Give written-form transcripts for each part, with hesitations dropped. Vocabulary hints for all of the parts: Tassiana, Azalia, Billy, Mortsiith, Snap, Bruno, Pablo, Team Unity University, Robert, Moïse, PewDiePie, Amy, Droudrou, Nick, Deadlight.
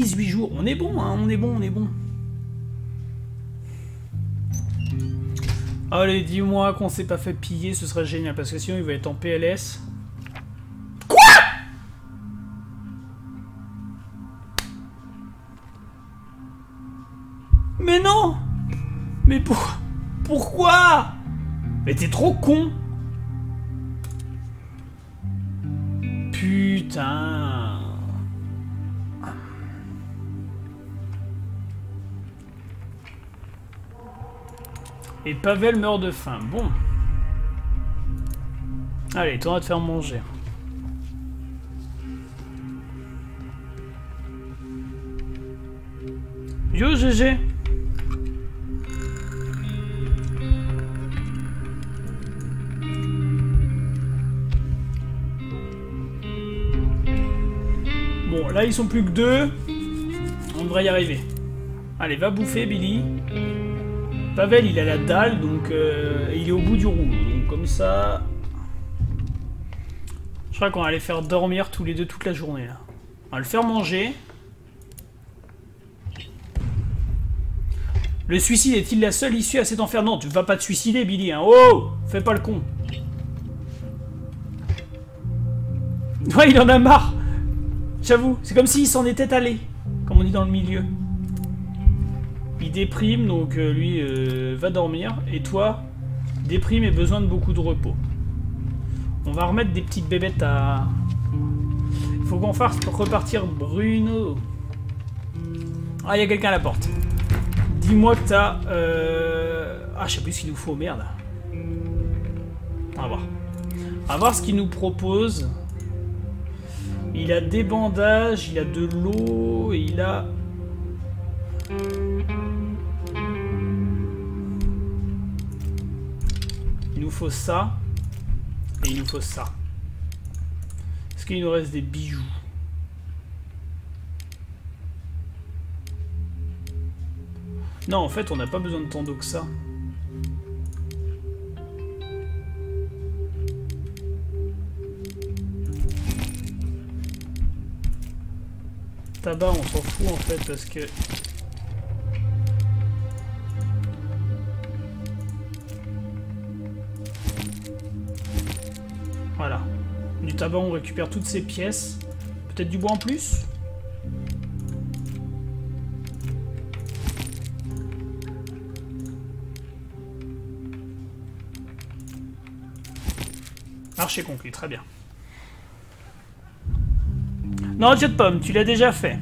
18 jours. On est bon, hein, on est bon, on est bon. Allez, dis-moi qu'on s'est pas fait piller, ce serait génial, parce que sinon il va être en PLS. Quoi? Mais non! Mais pourquoi? Mais t'es trop con! Putain! Et Pavel meurt de faim. Bon. Allez, t'en vas te faire manger. Yo, GG. Bon, là, ils sont plus que deux. On devrait y arriver. Allez, va bouffer, Billy. Pavel, il a la dalle, donc il est au bout du rouleau. Donc comme ça... Je crois qu'on va les faire dormir tous les deux toute la journée. Là. On va le faire manger. Le suicide est-il la seule issue à cet enfer? Non, tu vas pas te suicider, Billy. Hein. Oh, fais pas le con. Ouais, il en a marre. J'avoue, c'est comme s'il s'en était allé, comme on dit dans le milieu. Il déprime, donc lui va dormir. Et toi, déprime et besoin de beaucoup de repos. On va remettre des petites bébêtes à... Il faut qu'on fasse repartir Bruno. Ah, il y a quelqu'un à la porte. Dis-moi que t'as... Ah, je sais plus ce qu'il nous faut, merde. On va voir. On va voir ce qu'il nous propose. Il a des bandages, il a de l'eau, il a... Il nous faut ça et il nous faut ça. Est-ce qu'il nous reste des bijoux? Non, en fait, on n'a pas besoin de tant d'eau que ça. Tabac, on s'en fout en fait parce que... Voilà. Du tabac, on récupère toutes ces pièces. Peut-être du bois en plus? Marché conclu, très bien. Non, dieu de pomme, tu l'as déjà fait.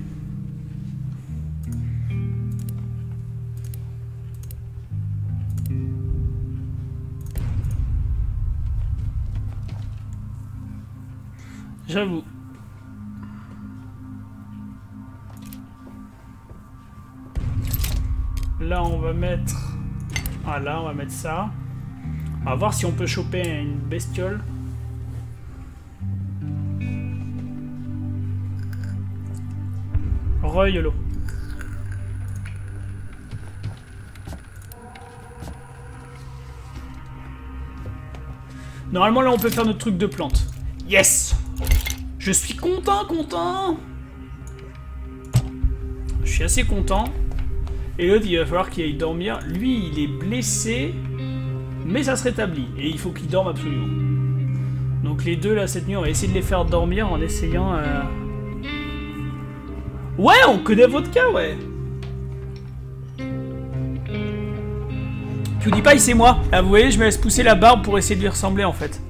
J'avoue. Là, on va mettre... Ah, là, on va mettre ça. On va voir si on peut choper une bestiole. Royolo. Normalement, là, on peut faire notre truc de plante. Yes! Je suis content. Je suis assez content. Et l'autre, il va falloir qu'il aille dormir. Lui, il est blessé, mais ça se rétablit. Et il faut qu'il dorme absolument. Donc les deux, là, cette nuit, on va essayer de les faire dormir en essayant... Ouais, on connaît votre cas, ouais. PewDiePie, c'est moi. Ah, vous voyez, je me laisse pousser la barbe pour essayer de lui ressembler, en fait.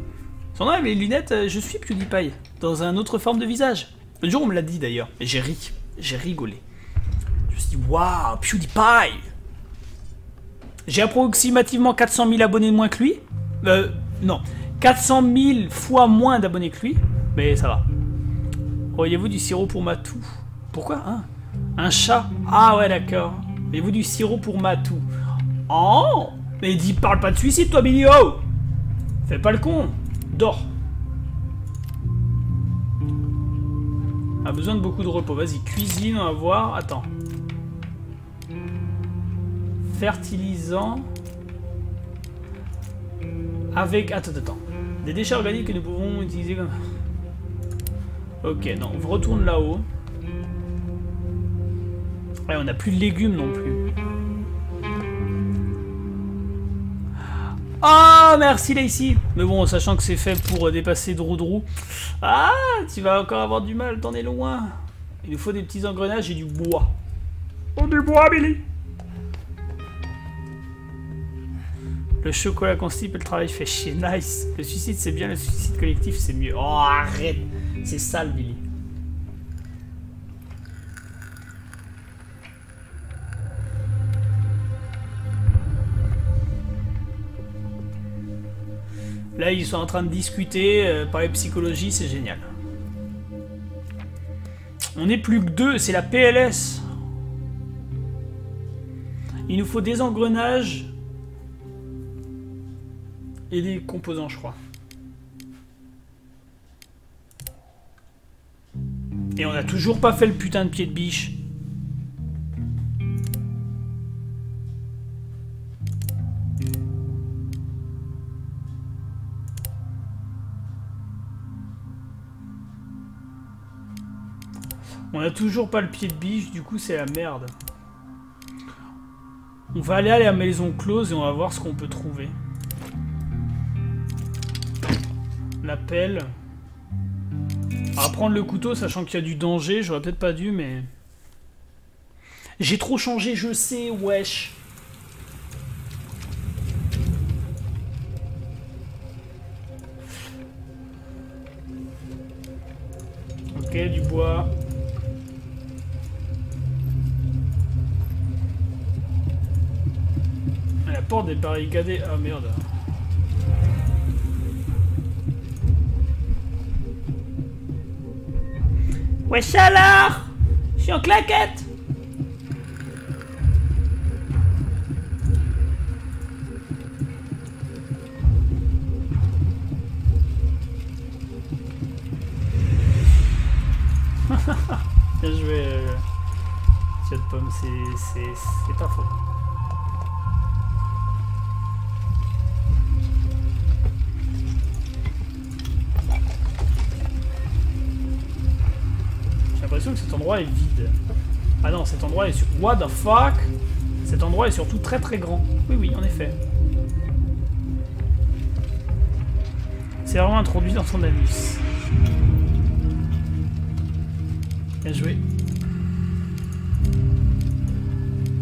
Son nom, les lunettes, je suis PewDiePie. Dans une autre forme de visage. Le jour, on me l'a dit d'ailleurs. Et j'ai ri. J'ai rigolé. Je me suis dit, waouh, PewDiePie! J'ai approximativement 400 000 abonnés de moins que lui. Non. 400 000 fois moins d'abonnés que lui. Mais ça va. Auriez-vous du sirop pour ma toux? Pourquoi, hein? Un chat? Ah ouais, d'accord. Auriez-vous du sirop pour ma toux? Oh! Mais dis, parle pas de suicide, toi, Billy! Oh! Fais pas le con! Dors! A besoin de beaucoup de repos. Vas-y, cuisine, on va voir. Attends. Fertilisant. Avec... Attends. Des déchets organiques que nous pouvons utiliser comme... Ok, non, on retourne là-haut. Ouais, on n'a plus de légumes non plus. Oh, merci Lacey. Mais bon, sachant que c'est fait pour dépasser Droudrou. Ah, tu vas encore avoir du mal, t'en es loin. Il nous faut des petits engrenages et du bois. Oh, du bois, Billy. Le chocolat constipe et le travail fait chier. Nice. Le suicide, c'est bien. Le suicide collectif, c'est mieux. Oh, arrête. C'est sale, Billy. Là, ils sont en train de discuter, parler psychologie, c'est génial. On n'est plus que deux, c'est la PLS. Il nous faut des engrenages et des composants, je crois. Et on n'a toujours pas fait le putain de pied de biche. On a toujours pas le pied de biche, du coup c'est la merde. On va aller à la maison close et on va voir ce qu'on peut trouver. La pelle. On va prendre le couteau, sachant qu'il y a du danger, j'aurais peut-être pas dû, mais... J'ai trop changé, je sais, wesh. Ok, du bois. La porte est barricadée. Ah merde. Wesh alors, je suis en claquette. Bien joué. Tiens de pomme, c'est pas faux. J'ai l'impression que cet endroit est vide. Ah non, cet endroit est sur... What the fuck? Cet endroit est surtout très très grand. Oui, oui, en effet. C'est vraiment introduit dans son anus. Bien joué.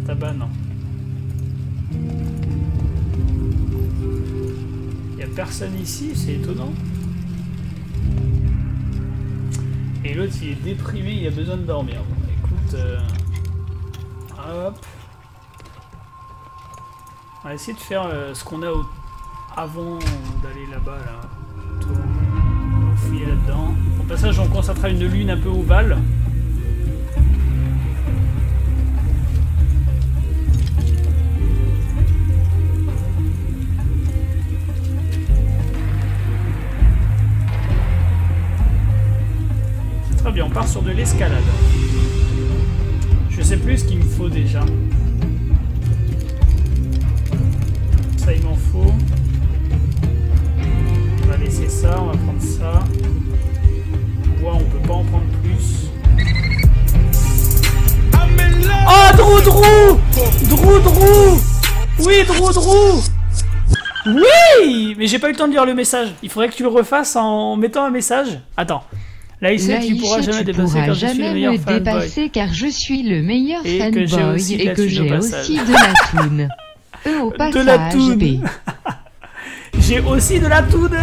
Tabac, non. Il n'y a personne ici, c'est étonnant. Et l'autre il est déprimé, il a besoin de dormir. Bon, écoute, hop, on va essayer de faire ce qu'on a avant d'aller là-bas. Là. On va fouiller là-dedans. Au passage, on constatera une lune un peu ovale. On part sur de l'escalade. Je sais plus ce qu'il me faut déjà. Ça, il m'en faut. On va laisser ça, on va prendre ça. Bois, on peut pas en prendre plus. Oh, Droudrou! Droudrou! Oui, Droudrou! Oui! Mais j'ai pas eu le temps de lire le message. Il faudrait que tu le refasses en mettant un message. Attends. Là, il sait qu'il ne pourra jamais, me dépasser car je suis le meilleur fanboy et que j'ai aussi de la toune. De la toune. J'ai aussi de la toune.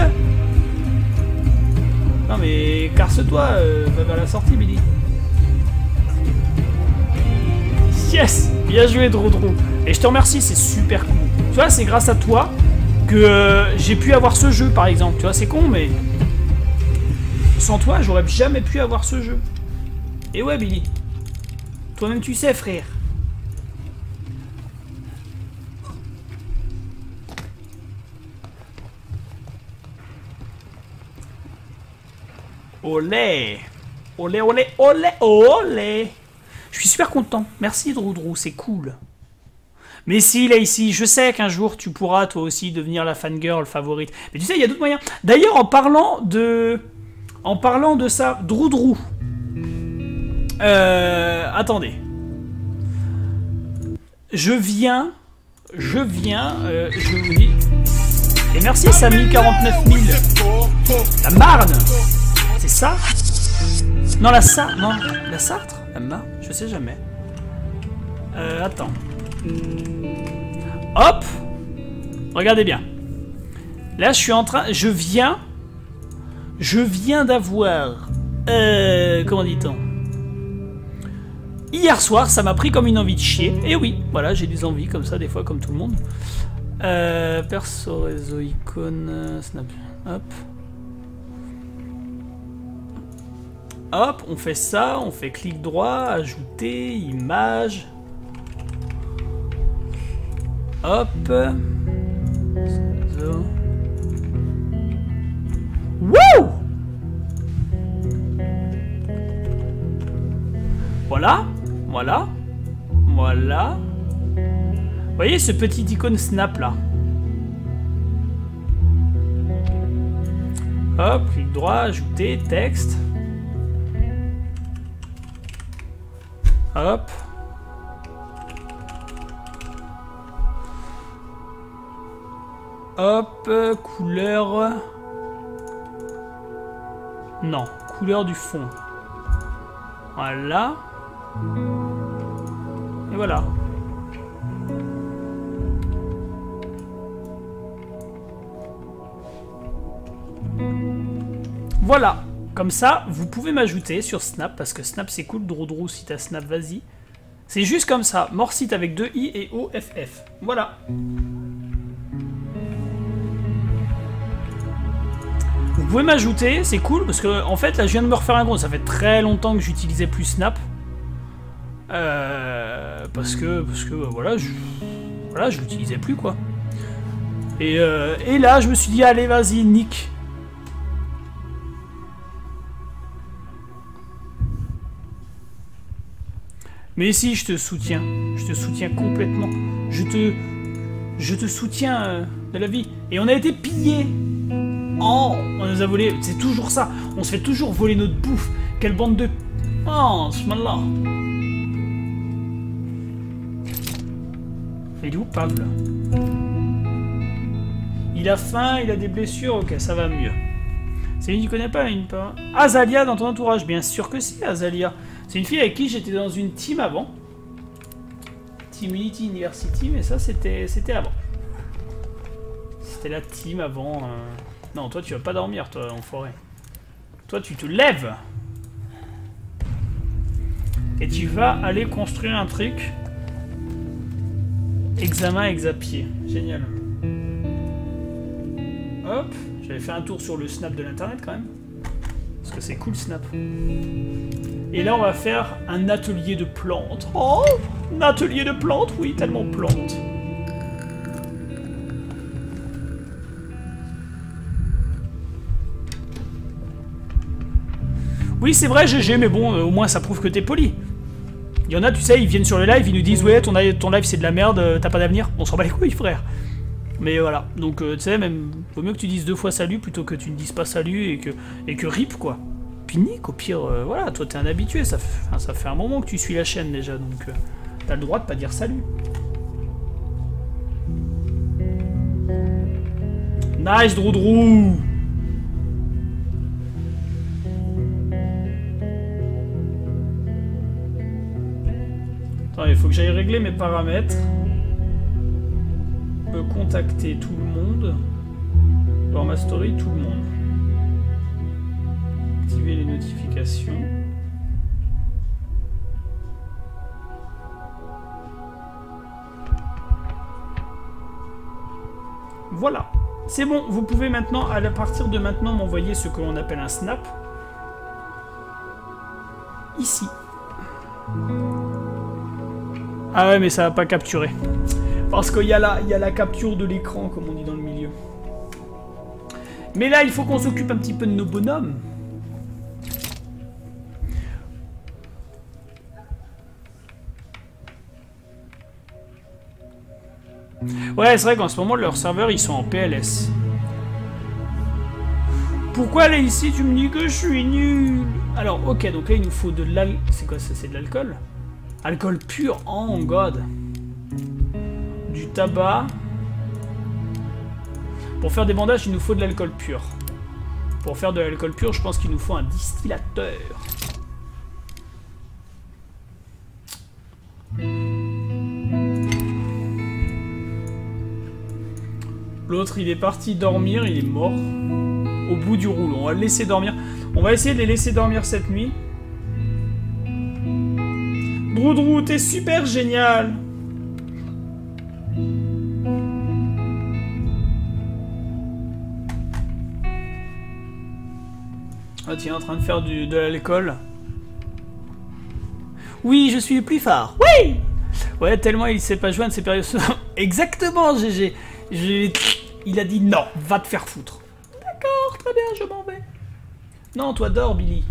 Non mais carce-toi, va vers la sortie, Billy. Yes. Bien joué, Droudrou. Et je te remercie, c'est super cool. Tu vois, c'est grâce à toi que j'ai pu avoir ce jeu, par exemple. Tu vois, c'est con, mais... Sans toi, j'aurais jamais pu avoir ce jeu. Et ouais, Billy. Toi-même, tu sais, frère. Olé. Olé, olé, olé, olé. Je suis super content. Merci, Droudrou, c'est cool. Mais si, Lacey, je sais qu'un jour, tu pourras, toi aussi, devenir la fangirl favorite. Mais tu sais, il y a d'autres moyens. D'ailleurs, en parlant de ça, Droudrou. Attendez. Je vous dis... Et merci Samy, 49 000. La Marne. C'est ça? Non, la Sarthe. Non, la Sarthe. La Marne. Je sais jamais. Attends. Hop. Regardez bien. Là, je suis en train... Je viens d'avoir... comment dit-on? Hier soir, ça m'a pris comme une envie de chier. Et oui, voilà, j'ai des envies comme ça, des fois, comme tout le monde. Perso, réseau, icône, snap. Hop. Hop, on fait ça, on fait clic droit, ajouter, image. Hop. Wouh! Voilà, voilà, voilà. Vous voyez ce petit icône Snap là? Hop, clic droit, ajouter, texte. Hop. Hop, couleur... Non, couleur du fond. Voilà. Et voilà. Voilà. Comme ça, vous pouvez m'ajouter sur Snap, parce que Snap c'est cool. Droudrou, si t'as Snap, vas-y. C'est juste comme ça. Mortsiith avec 2i et OFF. Voilà. Vous pouvez m'ajouter, c'est cool, parce que en fait, là je viens de me refaire un compte. Ça fait très longtemps que j'utilisais plus Snap. Parce que voilà, je l'utilisais plus quoi. Et là, je me suis dit, allez, vas-y, Nick. Mais si, je te soutiens complètement. Je te soutiens de la vie. Et on a été pillés. Oh, on nous a volé. C'est toujours ça. On se fait toujours voler notre bouffe. Quelle bande de... Oh, smallah. Il est où, Pablo? Il a faim, il a des blessures. Ok, ça va mieux. C'est une qui connaît pas, une pas. Azalia dans ton entourage, bien sûr que si, Azalia. C'est une fille avec qui j'étais dans une team avant. Team Unity University, mais ça c'était avant. C'était la team avant. Non, toi tu vas pas dormir, toi, en forêt. Toi tu te lèves. Et tu vas aller construire un truc. Examen, exapier. Génial. Hop, j'avais fait un tour sur le Snap de l'internet quand même. Parce que c'est cool, Snap. Et là, on va faire un atelier de plantes. Oh, un atelier de plantes, oui, tellement plantes. Oui, c'est vrai, GG, mais bon, au moins, ça prouve que t'es poli. Il y en a, tu sais, ils viennent sur le live, ils nous disent « Ouais, ton live, c'est de la merde, t'as pas d'avenir. » On s'en bat les couilles, frère. Mais voilà, donc, tu sais, même, vaut mieux que tu dises deux fois salut plutôt que tu ne dises pas salut et que rip, quoi. Nick, au pire, voilà, toi t'es un habitué, ça fait un moment que tu suis la chaîne déjà, donc t'as le droit de pas dire salut. Nice, Droudrou. Attends, il faut que j'aille régler mes paramètres. Je peux contacter tout le monde. Dans ma story, tout le monde. Activer les notifications. Voilà, c'est bon, vous pouvez maintenant, à partir de maintenant, m'envoyer ce que l'on appelle un snap. Ici. Ah ouais, mais ça va pas capturer. Parce qu'il y a la capture de l'écran, comme on dit dans le milieu. Mais là, il faut qu'on s'occupe un petit peu de nos bonhommes. Ouais, c'est vrai qu'en ce moment, leurs serveurs, ils sont en PLS. Pourquoi aller ici? Tu me dis que je suis nul. Alors, ok, donc là, il nous faut de l'alcool. C'est quoi ça? C'est de l'alcool? Alcool pur, oh god. tabac. Pour faire des bandages, il nous faut de l'alcool pur. Pour faire de l'alcool pur, je pense qu'il nous faut un distillateur. L'autre, il est parti dormir, il est mort. Au bout du rouleau, on va le laisser dormir. On va essayer de les laisser dormir cette nuit. Droudrou, t'es super génial! Ah tiens, en train de faire de l'alcool. Oui, je suis le plus fort. Oui! Ouais, tellement il sait pas jouer à ces périodes. Exactement, GG. Il a dit non, va te faire foutre. D'accord, très bien, je m'en vais. Non, toi dors, Billy.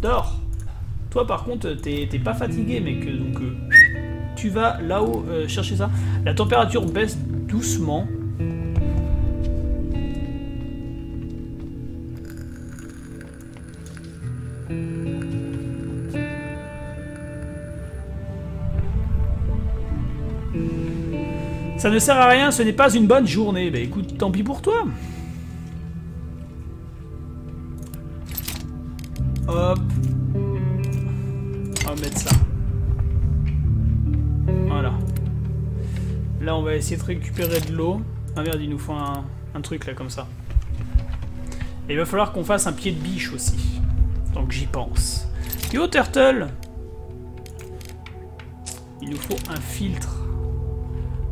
Dors. Toi, par contre, t'es pas fatigué, mec. Donc, tu vas là-haut chercher ça. La température baisse doucement. Ça ne sert à rien, ce n'est pas une bonne journée. Bah écoute, tant pis pour toi. Hop. On va mettre ça. Voilà. Là, on va essayer de récupérer de l'eau. Ah merde, il nous faut un truc là, comme ça. Et il va falloir qu'on fasse un pied de biche aussi. Donc j'y pense. Yo, Turtle! Il nous faut un filtre.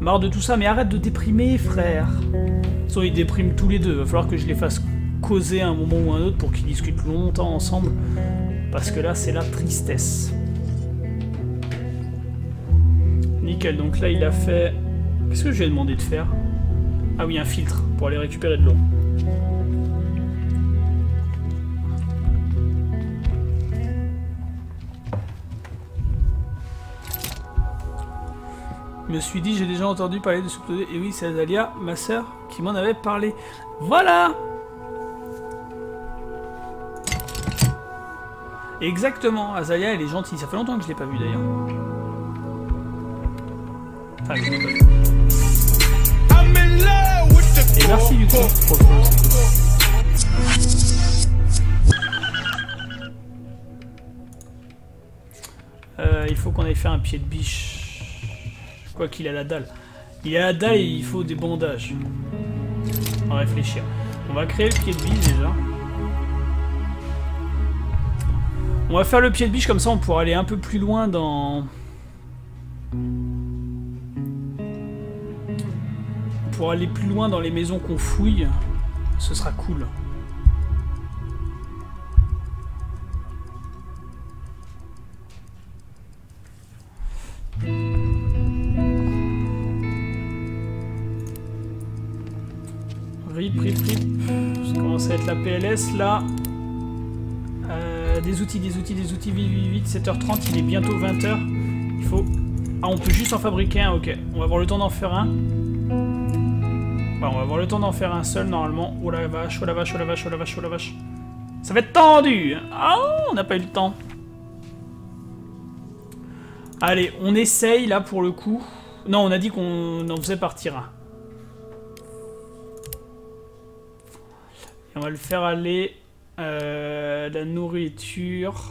Marre de tout ça, mais arrête de déprimer, frère. Soit ils dépriment tous les deux. Il va falloir que je les fasse causer à un moment ou à un autre pour qu'ils discutent longtemps ensemble. Parce que là, c'est la tristesse. Nickel, donc là, il a fait... Qu'est-ce que je lui ai demandé de faire? Ah oui, un filtre pour aller récupérer de l'eau. Je me suis dit, j'ai déjà entendu parler de ce pseudo. Et oui, c'est Azalia, ma sœur, qui m'en avait parlé. Voilà! Exactement, Azalia, elle est gentille. Ça fait longtemps que je ne l'ai pas vue, d'ailleurs. Enfin, je l'ai pas vue. Et merci du coup pour le coup. Il faut qu'on aille faire un pied de biche. Quoi qu'il a la dalle. Il a la dalle et il faut des bandages. On va réfléchir. On va créer le pied de biche déjà. On va faire le pied de biche comme ça on pourra aller un peu plus loin dans... Pour aller plus loin dans les maisons qu'on fouille, ce sera cool. Ça commence à être la PLS là. Des outils, vite, 7h30, il est bientôt 20h. Il faut... Ah, on peut juste en fabriquer un, ok. On va avoir le temps d'en faire un. Bon, on va avoir le temps d'en faire un seul normalement. Oh la vache, oh la vache, oh la vache, oh la vache, oh la vache. Ça va être tendu. Ah, on n'a pas eu le temps. Allez, on essaye là pour le coup. Non, on a dit qu'on en faisait partir un. On va le faire aller la nourriture.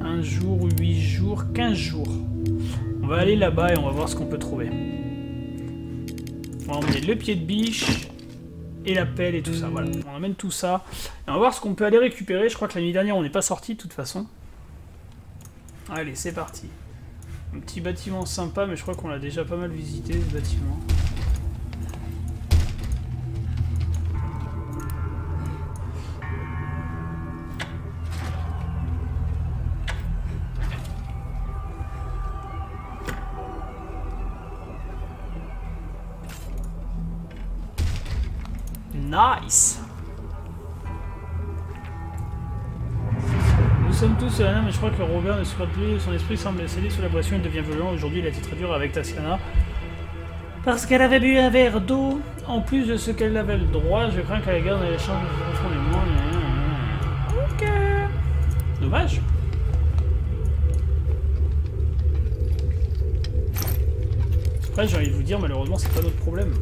Un jour, 8 jours, 15 jours. On va aller là-bas et on va voir ce qu'on peut trouver. On va emmener le pied de biche et la pelle et tout ça. Voilà, on amène tout ça. Et on va voir ce qu'on peut aller récupérer. Je crois que la nuit dernière, on n'est pas sorti de toute façon. Allez, c'est parti. Un petit bâtiment sympa, mais je crois qu'on l'a déjà pas mal visité ce bâtiment. Nice. Nous sommes tous Solana, mais je crois que Robert ne supporte plus. Son esprit semble céder sous la boisson. Il devient violent. Aujourd'hui, il a été très dur avec Tassiana. Parce qu'elle avait bu un verre d'eau. En plus de ce qu'elle avait le droit, je crains qu'elle garde les chances de se confondre. Ok. Dommage. Après, j'ai envie de vous dire, malheureusement, c'est pas notre problème.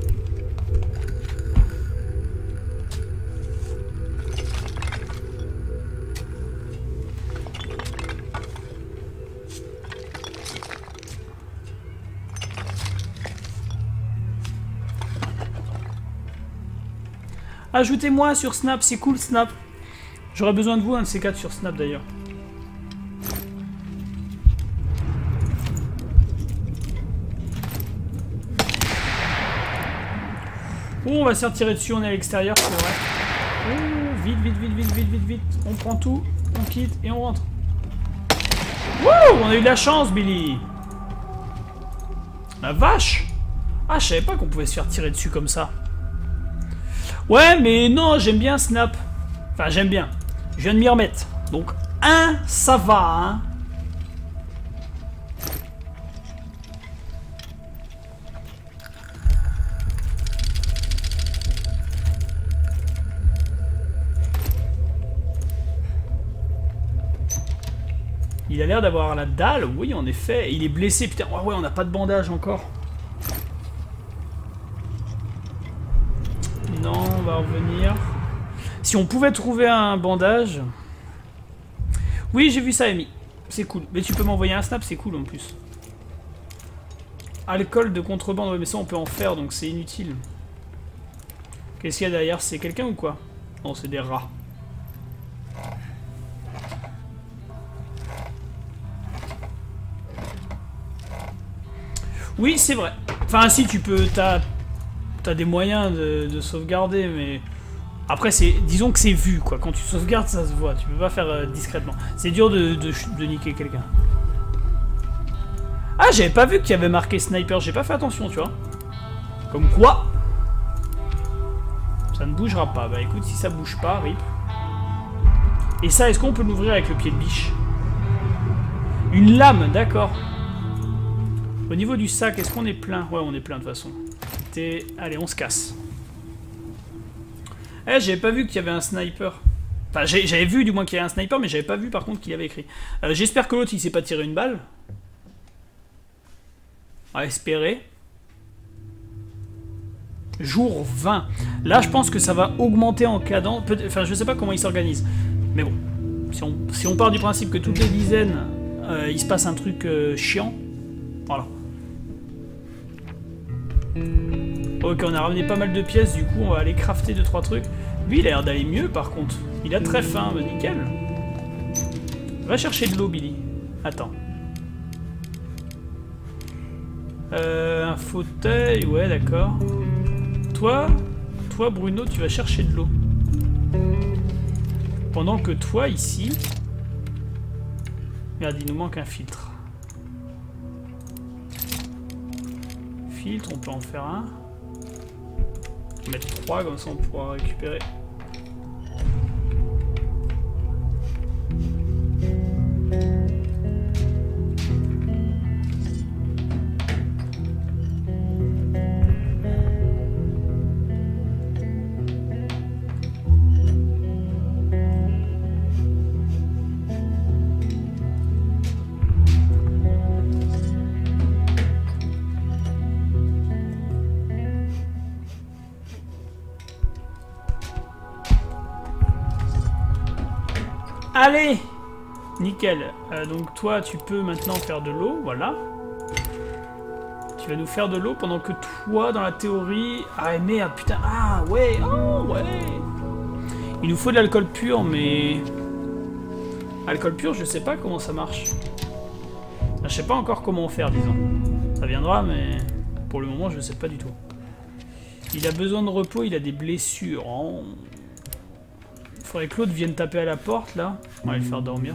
Ajoutez-moi sur Snap, c'est cool Snap. J'aurais besoin de vous, un de ces quatre sur Snap d'ailleurs. Oh, on va se retirer dessus, on est à l'extérieur, c'est vrai. Oh, vite, vite, vite, vite, vite, vite, vite. On prend tout, on quitte et on rentre. Wouh, on a eu de la chance, Billy. La vache. Ah, je savais pas qu'on pouvait se faire tirer dessus comme ça. Ouais, mais non, j'aime bien Snap. Enfin, j'aime bien. Je viens de m'y remettre. Donc, un, ça va, hein. Il a l'air d'avoir la dalle. Oui, en effet. Il est blessé. Putain, ouais, ouais, on n'a pas de bandage encore. Non, on va revenir. Si on pouvait trouver un bandage... Oui, j'ai vu ça, Amy. C'est cool. Mais tu peux m'envoyer un snap, c'est cool en plus. Alcool de contrebande. Ouais, mais ça, on peut en faire, donc c'est inutile. Qu'est-ce qu'il y a derrière? C'est quelqu'un ou quoi? Non, c'est des rats. Oui, c'est vrai. Enfin, si, tu peux... T'as des moyens de sauvegarder, mais... Après, disons que c'est vu, quoi. Quand tu sauvegardes, ça se voit. Tu peux pas faire discrètement. C'est dur de niquer quelqu'un. Ah, j'avais pas vu qu'il y avait marqué sniper. J'ai pas fait attention, tu vois. Comme quoi. Ça ne bougera pas. Bah écoute, si ça bouge pas, rip. Et ça, est-ce qu'on peut l'ouvrir avec le pied de biche? Une lame, d'accord. Au niveau du sac, est-ce qu'on est plein? Ouais, on est plein de toute façon. Allez, on se casse. Eh, j'avais pas vu qu'il y avait un sniper. Enfin, j'avais vu du moins qu'il y avait un sniper, mais j'avais pas vu par contre qu'il avait écrit. J'espère que l'autre, il s'est pas tiré une balle. À espérer. Jour 20. Là, je pense que ça va augmenter en cadence. Enfin, je sais pas comment il s'organise. Mais bon, si on part du principe que toutes les dizaines, il se passe un truc chiant. Voilà. Ok, on a ramené pas mal de pièces, du coup on va aller crafter 2-3 trucs. Lui il a l'air d'aller mieux par contre. Il a très faim, bah nickel. Va chercher de l'eau, Billy. Attends. Un fauteuil, ouais d'accord. Toi Bruno, tu vas chercher de l'eau. Pendant que toi ici... Merde, il nous manque un filtre. Filtre, on peut en faire un. On va mettre 3, comme ça on pourra récupérer. Allez, nickel. Donc toi, tu peux maintenant faire de l'eau, voilà. Tu vas nous faire de l'eau pendant que toi, dans la théorie... Ah merde, putain, ah ouais, oh ouais. Il nous faut de l'alcool pur, mais... Alcool pur, je sais pas comment ça marche. Je sais pas encore comment faire, disons. Ça viendra, mais pour le moment, je sais pas du tout. Il a besoin de repos, il a des blessures. Oh. Faudrait que l'autre vienne taper à la porte là. On va le faire dormir.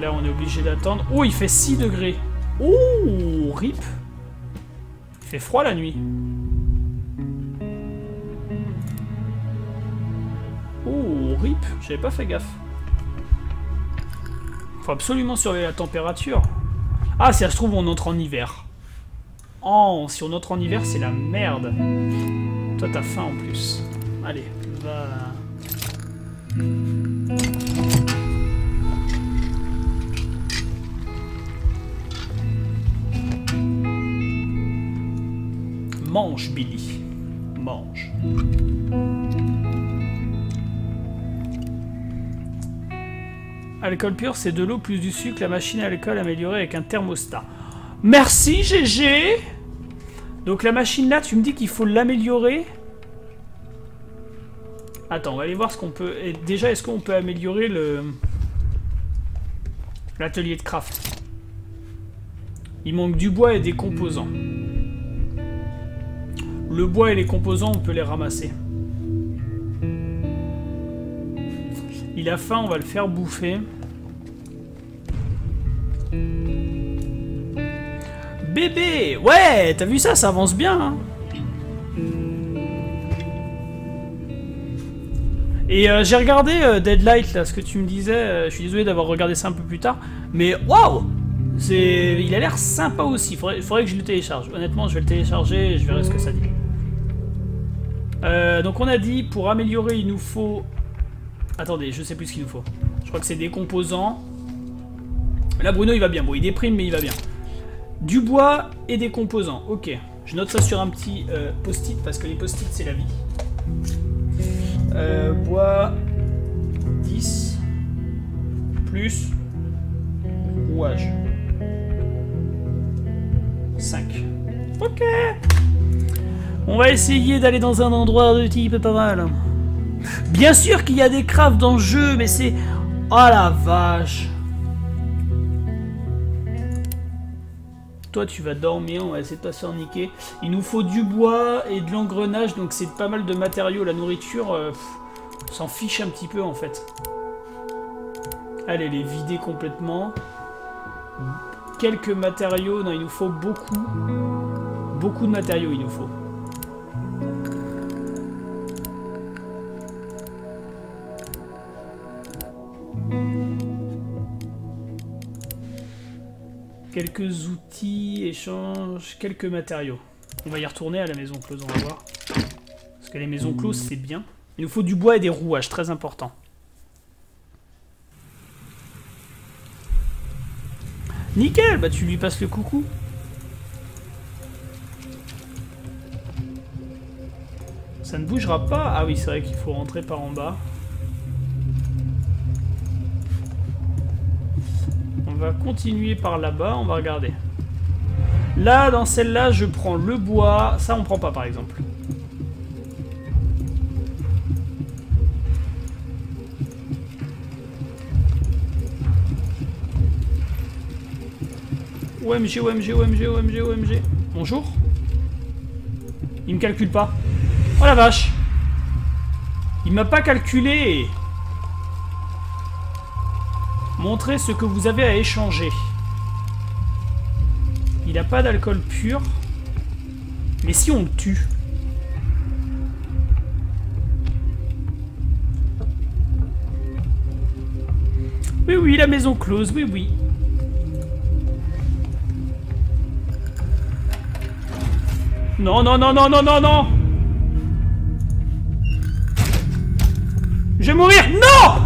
Là on est obligé d'attendre. Oh, il fait 6 degrés. Oh, rip. Il fait froid la nuit. Oh, rip. J'avais pas fait gaffe. Faut absolument surveiller la température. Ah, si ça se trouve on entre en hiver. Oh, si on entre en hiver, c'est la merde. Toi, t'as faim en plus. Allez, va... Mange, Billy. Mange. Alcool pur, c'est de l'eau plus du sucre. La machine à alcool améliorée avec un thermostat. Merci, GG. Donc la machine là, tu me dis qu'il faut l'améliorer. Attends, on va aller voir ce qu'on peut... Et déjà, est-ce qu'on peut améliorer le... l'atelier de craft? Il manque du bois et des composants. Le bois et les composants, on peut les ramasser. Il a faim, on va le faire bouffer. Bébé! Ouais, t'as vu ça, ça avance bien, hein. Et j'ai regardé Deadlight, là, ce que tu me disais. Je suis désolé d'avoir regardé ça un peu plus tard. Mais waouh! Il a l'air sympa aussi. Faudrait que je le télécharge. Honnêtement, je vais le télécharger et je verrai ce que ça dit. Donc on a dit, pour améliorer, il nous faut... Attendez, je sais plus ce qu'il nous faut. Je crois que c'est des composants. Là, Bruno, il va bien. Bon, il déprime, mais il va bien. Du bois et des composants. Ok. Je note ça sur un petit post-it, parce que les post-it, c'est la vie. Bois 10 plus rouage 5. Ok. On va essayer d'aller dans un endroit de type pas mal. Bien sûr qu'il y a des crafts dans le jeu, mais c'est... Oh la vache. Toi, tu vas dormir, on va essayer de pas se faire niquer. Il nous faut du bois et de l'engrenage, donc c'est pas mal de matériaux. La nourriture, on s'en fiche un petit peu en fait. Allez, les vider complètement. Quelques matériaux, non, il nous faut beaucoup. Beaucoup de matériaux, il nous faut. Quelques outils, échanges, quelques matériaux. On va y retourner à la maison close, on va voir. Parce que les maisons closes, c'est bien. Il nous faut du bois et des rouages, très important. Nickel, bah tu lui passes le coucou. Ça ne bougera pas. Ah oui, c'est vrai qu'il faut rentrer par en bas. On va continuer par là-bas, on va regarder. Là, dans celle-là, je prends le bois. Ça, on prend pas, par exemple. OMG, OMG, OMG, OMG, OMG. Bonjour. Il me calcule pas. Oh la vache. Il m'a pas calculé. Montrez ce que vous avez à échanger. Il n'a pas d'alcool pur. Mais si on le tue. Oui, oui, la maison close, oui, oui. Non, non, non, non, non, non, non. Je vais mourir. Non!